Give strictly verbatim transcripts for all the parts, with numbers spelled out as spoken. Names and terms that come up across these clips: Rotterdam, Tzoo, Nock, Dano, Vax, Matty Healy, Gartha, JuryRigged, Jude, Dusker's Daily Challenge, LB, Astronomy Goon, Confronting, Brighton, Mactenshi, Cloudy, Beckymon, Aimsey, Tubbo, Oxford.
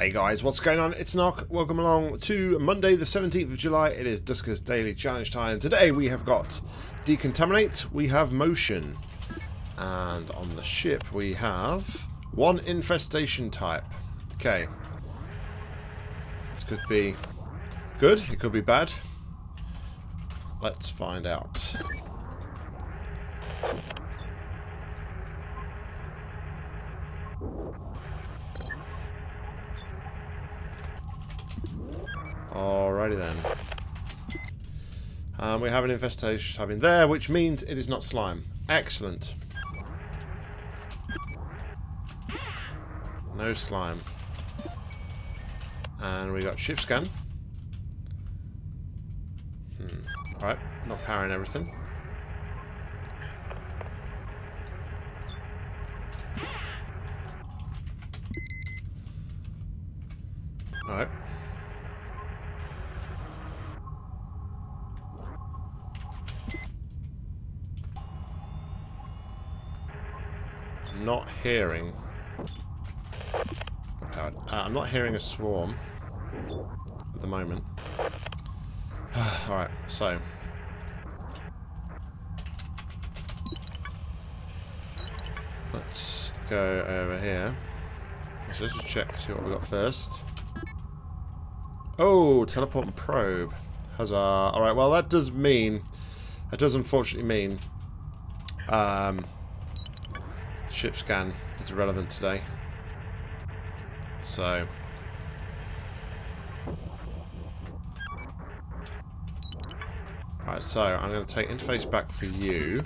Hey guys, what's going on? It's Nock. Welcome along to Monday the seventeenth of July. It is Dusker's Daily Challenge time. Today we have got Decontaminate, we have Motion, and on the ship we have one infestation type. Okay. This could be good, it could be bad. Let's find out. Alrighty then. Um, we have an infestation type in there, which means it is not slime. Excellent. No slime. And we got ship scan. Hmm. Alright, not powering everything. Alright. Not hearing. Uh, I'm not hearing a swarm at the moment. All right, so let's go over here. Let's just check, see what we got first. Oh, teleport and probe. Huzzah! All right, well that does mean, that does unfortunately mean, um. ship scan is irrelevant today. So alright, so I'm going to take interface back for you.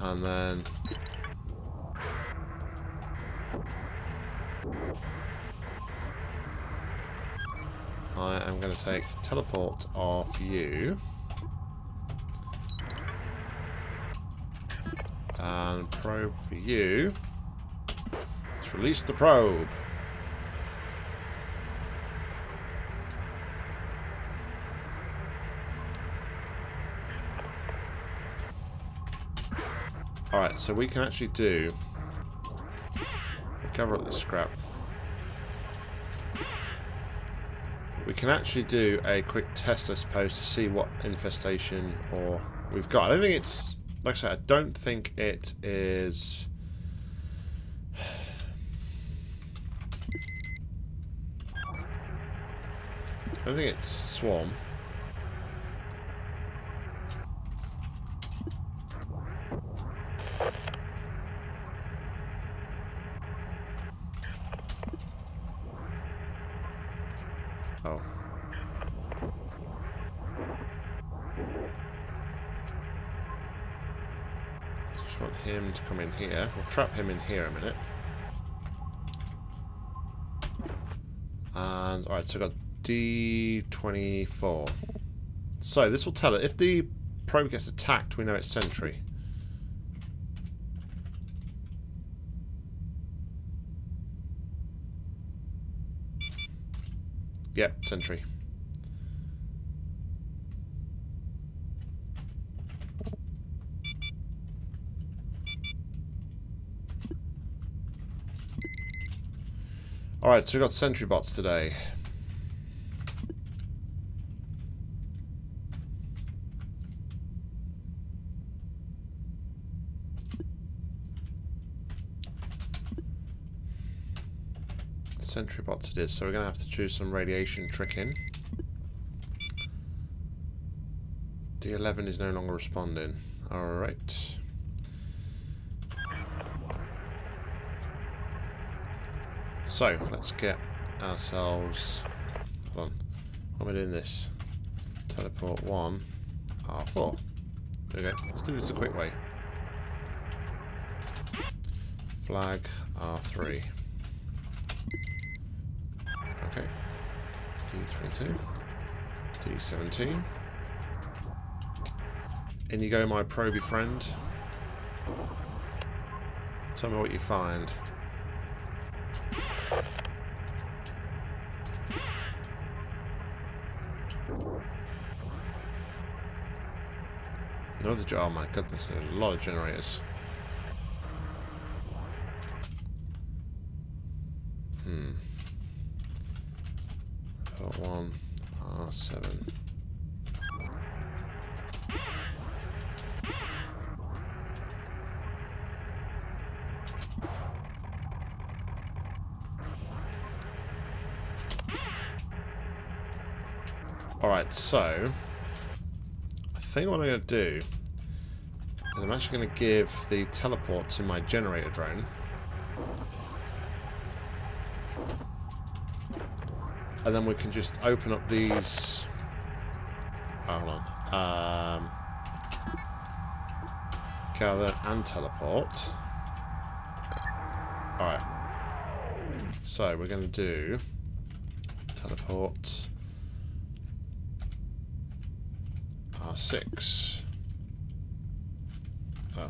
And then I am going to take teleport off you. And probe for you. Let's release the probe. Alright, so we can actually do... cover up the scrap. We can actually do a quick test, I suppose, to see what infestation or we've got. I don't think it's... Like I said, I don't think it is... I don't think it's swarm. Oh. Want him to come in here. We'll trap him in here a minute. And alright, so I got D twenty-four. So this will tell it if the probe gets attacked, we know it's sentry. Yep, sentry. Alright, so we've got sentry bots today. Sentry bots it is, so we're going to have to choose some radiation tricking. D eleven is no longer responding. Alright. So, let's get ourselves... Hold on. Why am I doing this? Teleport one. R four. There we go. Let's do this a quick way. Flag R three. Okay. D twenty-two. D seventeen. In you go, my probey friend. Tell me what you find. Another jar, oh my goodness, there's a lot of generators. Hmm. R one, R seven. Alright, so I think what I'm going to do is I'm actually going to give the teleport to my generator drone. And then we can just open up these... Oh, hold on. Um, gather and teleport. Alright. So we're going to do teleport... R six. Oh.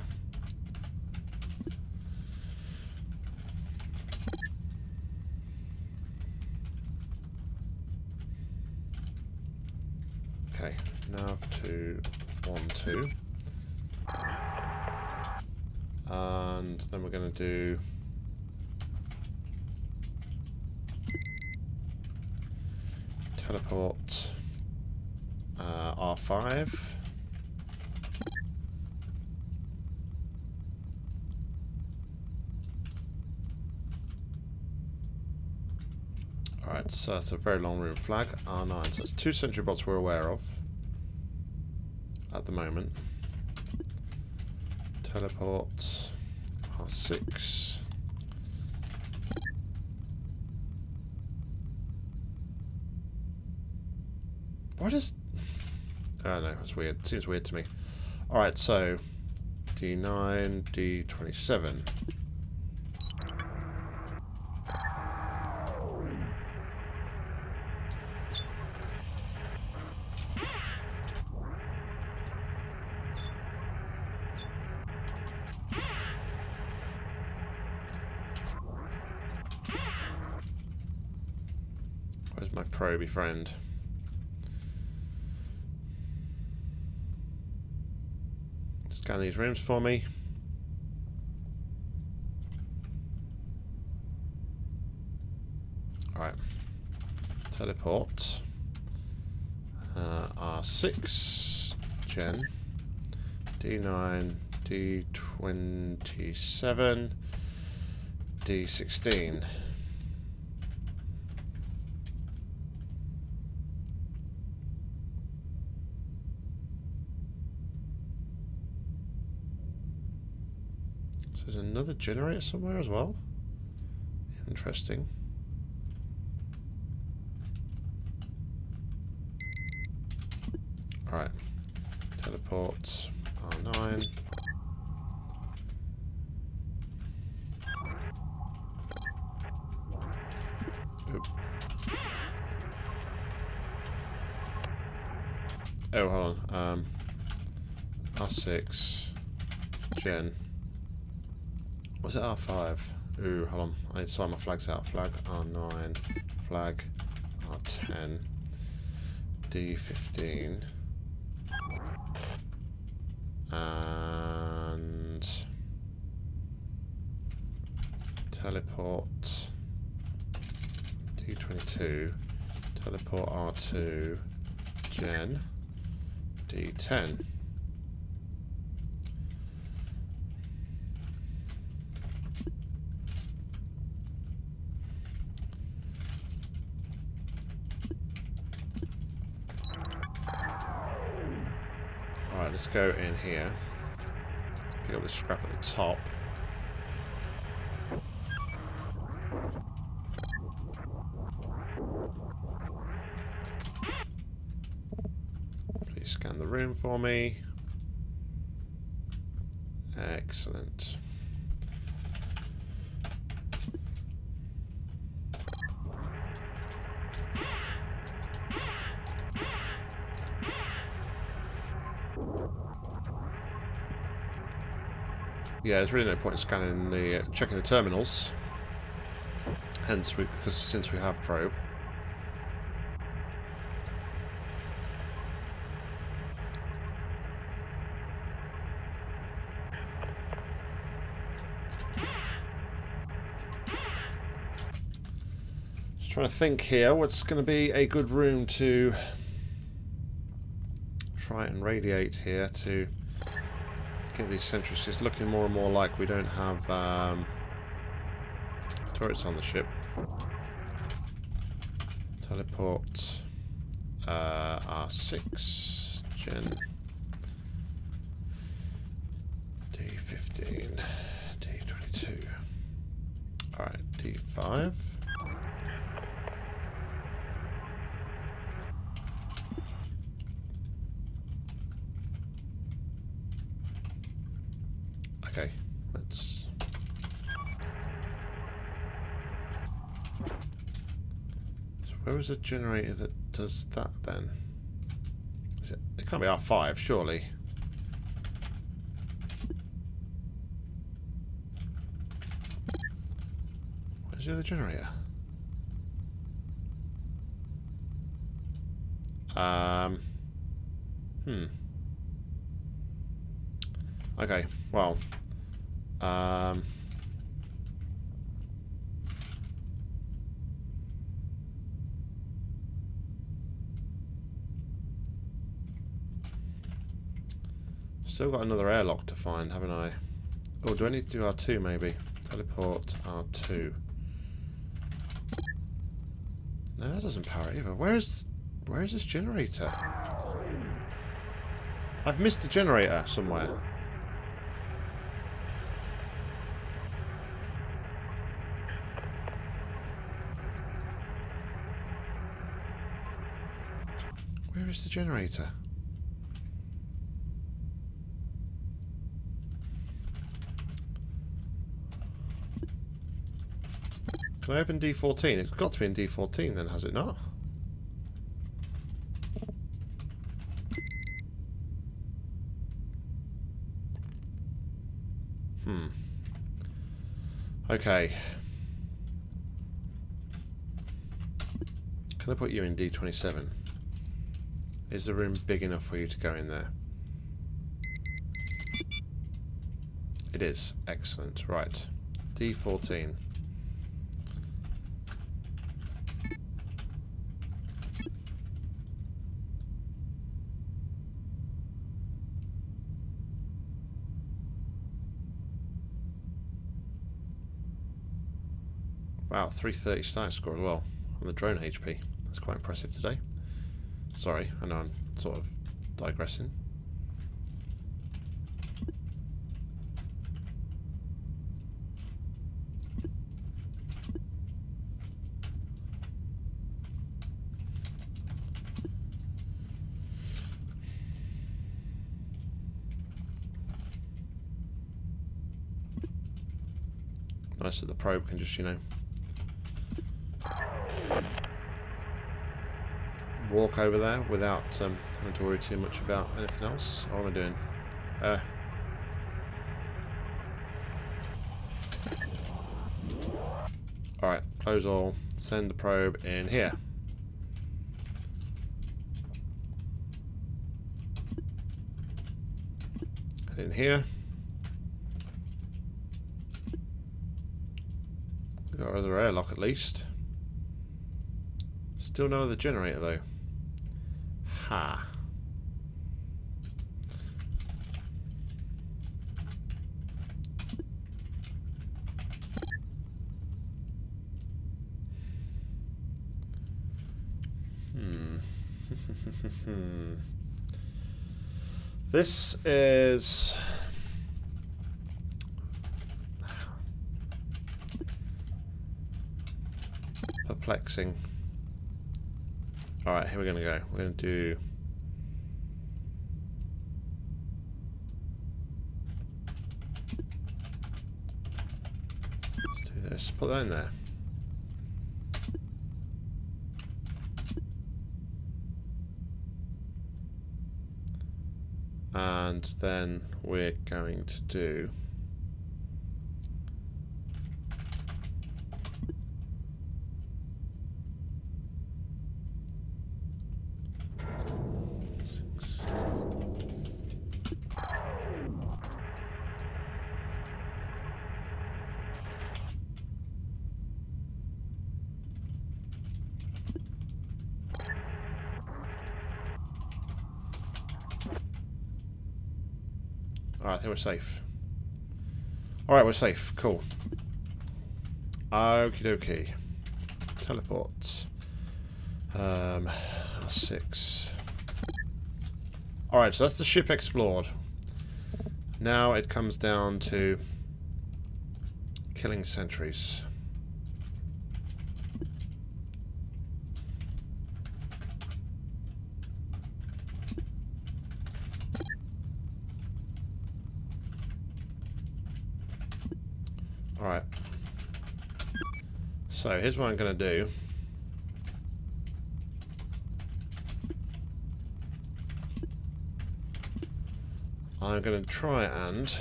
Okay, nav to one two. And then we're gonna do teleport Uh, R five. Alright, so that's a very long room flag. R nine. So it's two sentry bots we're aware of at the moment. Teleport R six. What is... Oh no, that's weird. Seems weird to me. Alright, so D nine, D twenty-seven. Where's my probey friend? Scan these rooms for me. Alright. Teleport. Uh, R six. Gen. D nine. D twenty-seven. D sixteen. There's another generator somewhere as well. Interesting. Alright. Teleport R nine. Oop. Oh, hold on. Um, R six. Gen. Was it R five? Ooh, hold on. I need to sign my flags out. Flag R nine, flag R ten, D fifteen, and teleport D twenty-two, teleport R two, Gen, D ten. Let's go in here, pick up the scrap at the top. Please scan the room for me. Excellent. Yeah, there's really no point in scanning the uh, checking the terminals. Hence, we, because since we have probe, Trying to think here, what's going to be a good room to try and radiate here to get these sentries. It's looking more and more like we don't have um, turrets on the ship. Teleport uh, R six gen D fifteen D twenty-two. All right, D five. Okay, let's so where is a generator that does that then? Is it, it can't be R five, surely. Where's the other generator? Um Hmm. Okay, well. Um, still got another airlock to find, haven't I? Oh, do I need to do R two maybe? Teleport R two. No, that doesn't power it either. Where is, where is this generator? I've missed the generator somewhere. Where is the generator? Can I open D fourteen? It's got to be in D fourteen then, has it not? Hmm. Okay. Can I put you in D twenty-seven? Is the room big enough for you to go in there? It is. Excellent. Right. D fourteen. Wow, three thirty static score as well on the drone H P. That's quite impressive today. Sorry, I know I'm sort of digressing. Nice that the probe can just, you know, walk over there without um, having to worry too much about anything else. What am I doing? Uh, Alright, close all. Send the probe in here. And in here. We've got our other airlock at least. Still no other generator though. Ha. Hmm. This is... perplexing. Alright, here we're going to go. We're going to do... let's do this. Put that in there. And then we're going to do... Alright, I think we're safe. Alright, we're safe. Cool. Okie dokie. Teleport. Um, six. Alright, so that's the ship explored. Now it comes down to killing sentries. Alright. So here's what I'm going to do. I'm going to try and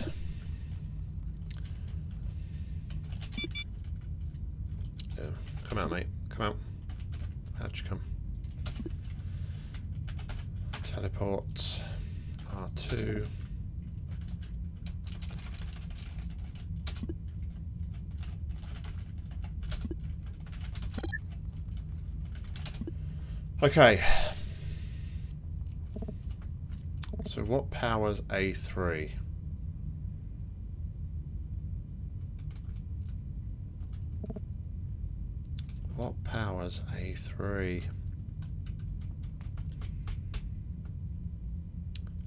yeah, come out, mate. Come out. How'd you come? Teleport. R two. Okay. So what powers A three? What powers A three?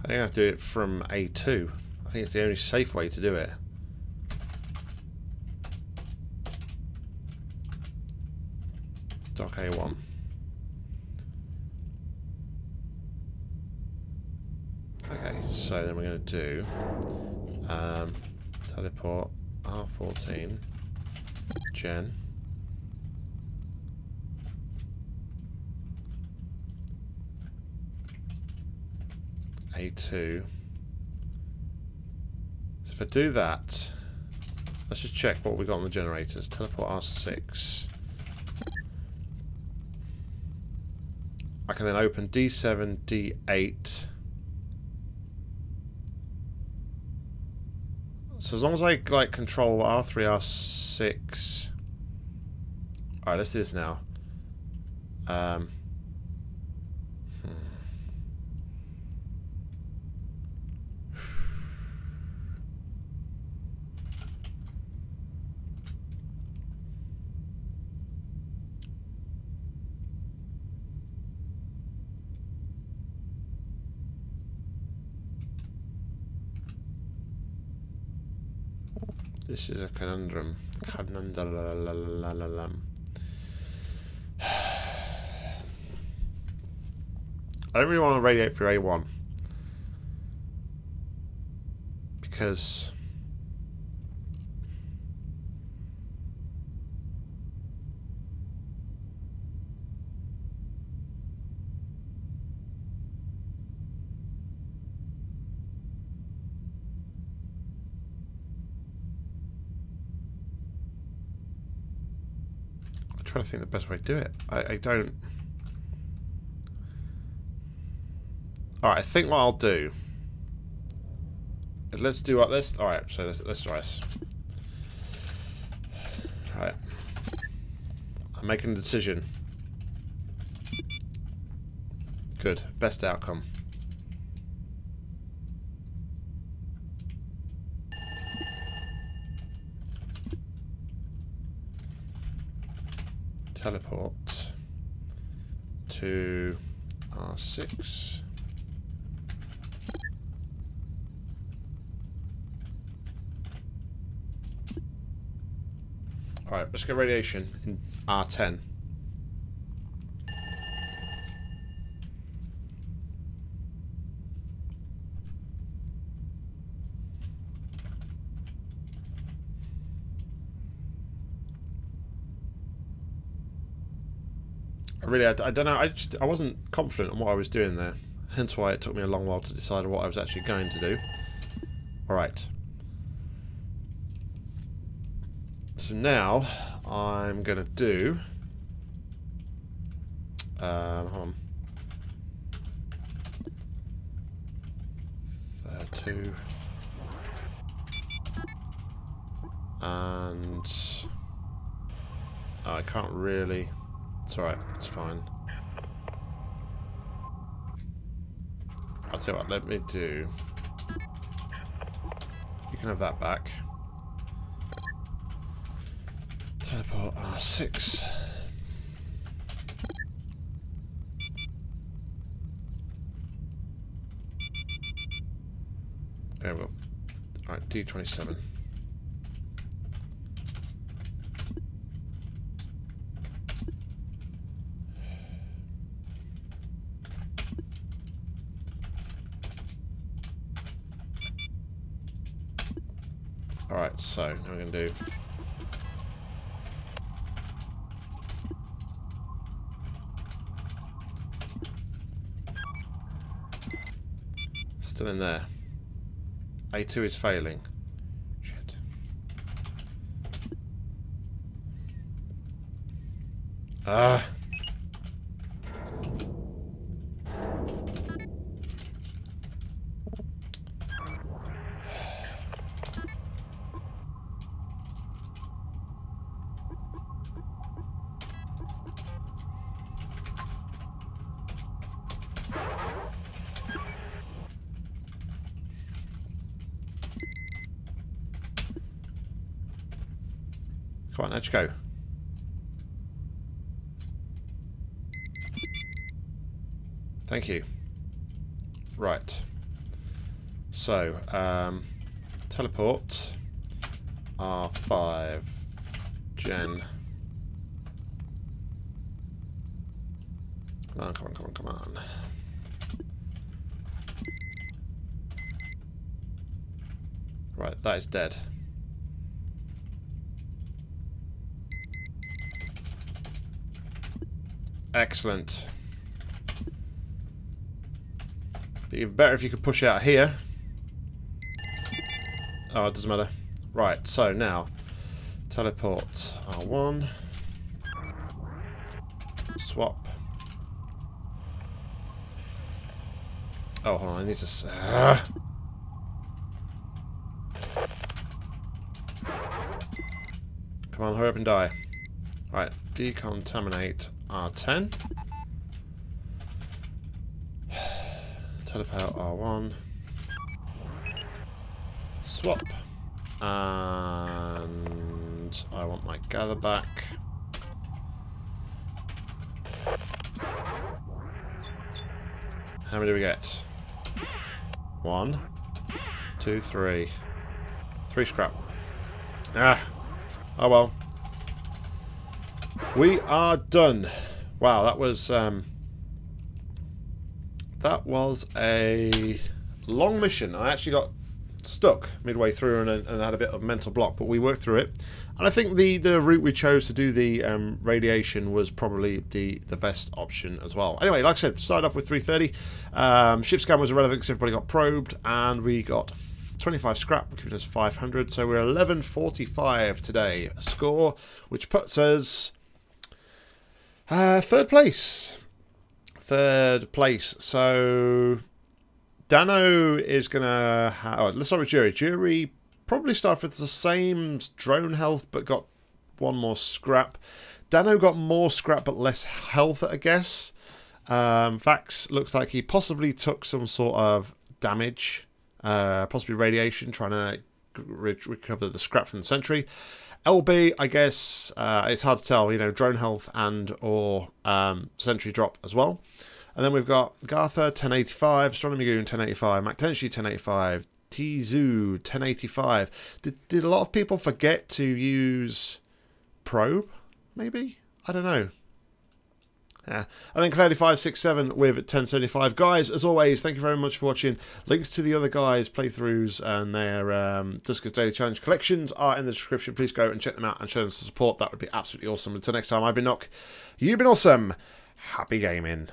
I think I have to do it from A two. I think it's the only safe way to do it. Dock A one. So then we're going to do um, teleport R fourteen, Gen, A two. So if I do that, let's just check what we got on the generators. Teleport R six. I can then open D seven, D eight. So as long as I like control R three, R six. Alright, let's do this now. Um, hmm. This is a conundrum. Conundrum. I don't really want to radiate through A one. Because I think the best way to do it. I, I don't. Alright, I think what I'll do is let's do what this. Alright, so let's, let's try this. Alright. I'm making a decision. Good. Best outcome. Teleport to R six. Alright, let's get radiation in R ten. Really, I, I don't know. I just I wasn't confident on what I was doing there, hence why it took me a long while to decide what I was actually going to do. All right. So now I'm gonna do. Um, hold on. thirty-two. And oh, I can't really. It's alright, it's fine. I'll tell you what, let me do You can have that back. Teleport R six. There we go. Alright, D twenty-seven. Alright, so now we're going to do still in there. A two is failing. Shit. Ah. Right, let's go. Thank you. Right. So, um, teleport R five gen. Come on, come on, come on, come on. Right, that is dead. Excellent. Be even better if you could push out here. Oh, it doesn't matter. Right, so now teleport R one. Swap. Oh, hold on, I need to. Uh. Come on, hurry up and die. Right, decontaminate R ten. Teleport R one. Swap. And I want my gather back. How many do we get? One, two, three. Three scrap. Ah. Oh well. We are done. Wow, that was um, that was a long mission. I actually got stuck midway through and, and had a bit of a mental block, but we worked through it. And I think the the route we chose to do the um, radiation was probably the the best option as well. Anyway, like I said, started off with three thirty. Um, ship scan was irrelevant because everybody got probed, and we got twenty-five scrap, giving us five hundred. So we're eleven forty-five today score, which puts us. Uh, third place. Third place. So Dano is going to... Oh, let's start with Jury. Jury probably started with the same drone health, but got one more scrap. Dano got more scrap, but less health, I guess. Um, Vax looks like he possibly took some sort of damage, uh, possibly radiation, trying to re recover the scrap from the sentry. L B, I guess, uh, it's hard to tell, you know, drone health and or um, sentry drop as well. And then we've got Gartha, ten eighty-five, Astronomy Goon, ten eighty-five, Mactenshi, ten eighty-five, Tzoo, ten eighty-five. Did, did a lot of people forget to use probe, maybe? I don't know. Yeah. And then Cloudy five six seven with ten seventy-five. Guys, as always, thank you very much for watching. Links to the other guys' playthroughs and their um, Dusker's Daily Challenge collections are in the description. Please go and check them out and show them some support. That would be absolutely awesome. Until next time, I've been Nock. You've been awesome. Happy gaming.